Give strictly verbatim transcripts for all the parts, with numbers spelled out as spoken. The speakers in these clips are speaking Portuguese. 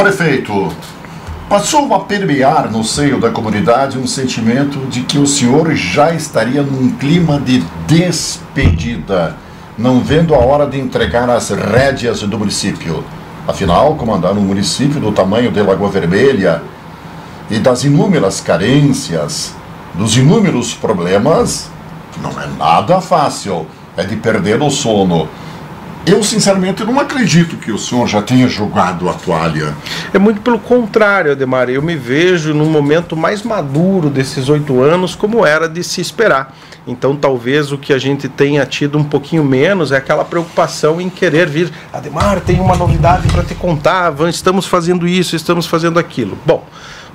Prefeito, passou a permear no seio da comunidade um sentimento de que o senhor já estaria num clima de despedida, não vendo a hora de entregar as rédeas do município. Afinal, comandar um município do tamanho de Lagoa Vermelha e das inúmeras carências, dos inúmeros problemas, não é nada fácil, é de perder o sono. Eu, sinceramente, não acredito que o senhor já tenha jogado a toalha. É muito pelo contrário, Ademar. Eu me vejo num momento mais maduro desses oito anos, como era de se esperar. Então, talvez o que a gente tenha tido um pouquinho menos é aquela preocupação em querer vir. Ademar, tem uma novidade para te contar. Estamos fazendo isso, estamos fazendo aquilo. Bom,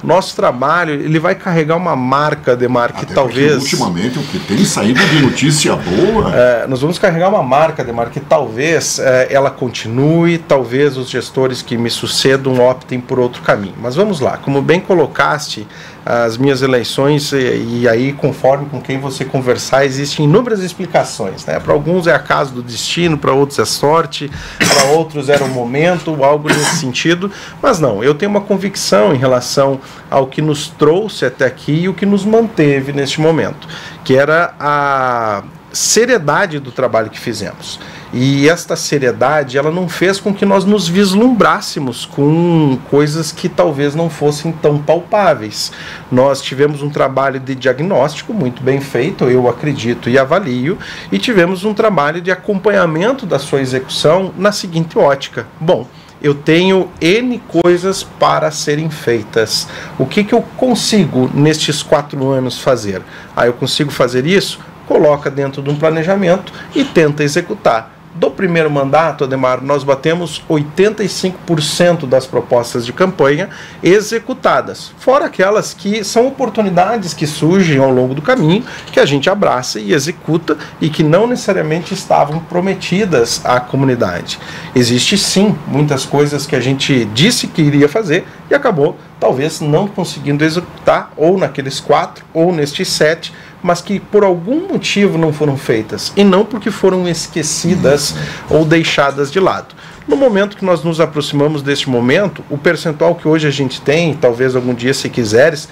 nosso trabalho, ele vai carregar uma marca, Ademar, que até talvez... ultimamente o que tem saído de notícia boa... É, nós vamos carregar uma marca, Ademar, que talvez é, ela continue, talvez os gestores que me sucedam optem por outro caminho. Mas vamos lá, como bem colocaste, as minhas eleições, e, e aí conforme com quem você conversar, existem inúmeras explicações, né? Para alguns é a casa do destino, para outros é sorte, para outros era o momento, algo nesse sentido. Mas não, eu tenho uma convicção em relação ao que nos trouxe até aqui e o que nos manteve neste momento, que era a seriedade do trabalho que fizemos. E esta seriedade, ela não fez com que nós nos vislumbrássemos com coisas que talvez não fossem tão palpáveis. Nós tivemos um trabalho de diagnóstico muito bem feito, eu acredito e avalio, e tivemos um trabalho de acompanhamento da sua execução na seguinte ótica. Bom, eu tenho N coisas para serem feitas. O que que eu consigo nestes quatro anos fazer? Ah, eu consigo fazer isso? Coloca dentro de um planejamento e tenta executar. Do primeiro mandato, Ademar, nós batemos oitenta e cinco por cento das propostas de campanha executadas, fora aquelas que são oportunidades que surgem ao longo do caminho, que a gente abraça e executa e que não necessariamente estavam prometidas à comunidade. Existe sim muitas coisas que a gente disse que iria fazer e acabou talvez não conseguindo executar, ou naqueles quatro, ou nestes sete, mas que por algum motivo não foram feitas, e não porque foram esquecidas ou deixadas de lado. No momento que nós nos aproximamos deste momento, o percentual que hoje a gente tem, talvez algum dia se quiseres,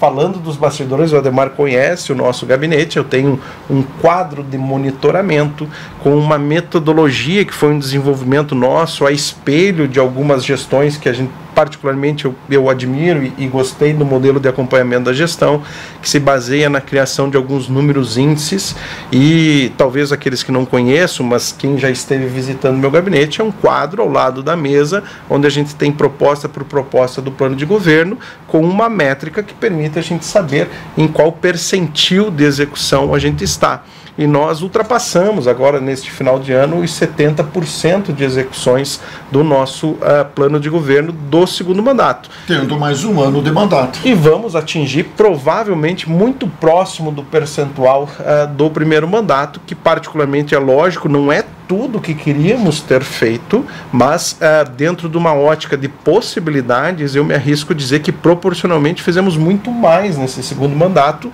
falando dos bastidores, o Ademar conhece o nosso gabinete, eu tenho um quadro de monitoramento com uma metodologia que foi um desenvolvimento nosso, a espelho de algumas gestões que a gente particularmente eu, eu admiro e, e gostei do modelo de acompanhamento da gestão, que se baseia na criação de alguns números índices, e talvez aqueles que não conheço, mas quem já esteve visitando meu gabinete, é um quadro ao lado da mesa, onde a gente tem proposta por proposta do plano de governo, com uma métrica que permite a gente saber em qual percentil de execução a gente está. E nós ultrapassamos agora, neste final de ano, os setenta por cento de execuções do nosso uh, plano de governo do segundo mandato. Tendo mais um ano de mandato. E vamos atingir, provavelmente, muito próximo do percentual uh, do primeiro mandato, que particularmente é lógico, não é tudo que queríamos ter feito, mas uh, dentro de uma ótica de possibilidades, eu me arrisco a dizer que proporcionalmente fizemos muito mais nesse segundo mandato,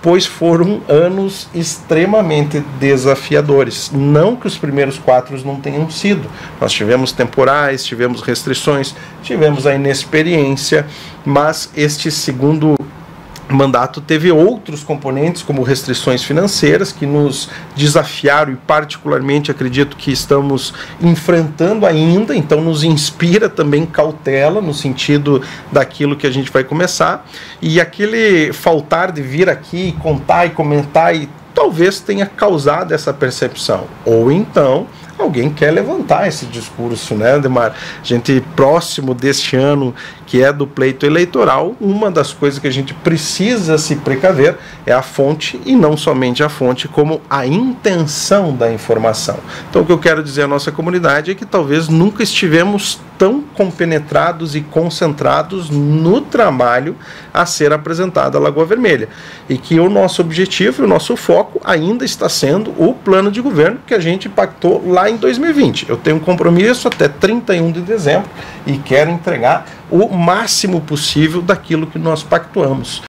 pois foram anos extremamente desafiadores. Não que os primeiros quatro não tenham sido. Nós tivemos temporais, tivemos restrições, tivemos a inexperiência, mas este segundo mandato teve outros componentes, como restrições financeiras, que nos desafiaram e particularmente acredito que estamos enfrentando ainda, então nos inspira também cautela no sentido daquilo que a gente vai começar, e aquele faltar de vir aqui contar e comentar e talvez tenha causado essa percepção, ou então alguém quer levantar esse discurso, né, Ademar? A gente, próximo deste ano, que é do pleito eleitoral, uma das coisas que a gente precisa se precaver é a fonte, e não somente a fonte, como a intenção da informação. Então, o que eu quero dizer à nossa comunidade é que talvez nunca estivemos tão compenetrados e concentrados no trabalho a ser apresentado à Lagoa Vermelha, e que o nosso objetivo e o nosso foco ainda está sendo o plano de governo que a gente pactou lá em dois mil e vinte. Eu tenho um compromisso até trinta e um de dezembro e quero entregar o máximo possível daquilo que nós pactuamos.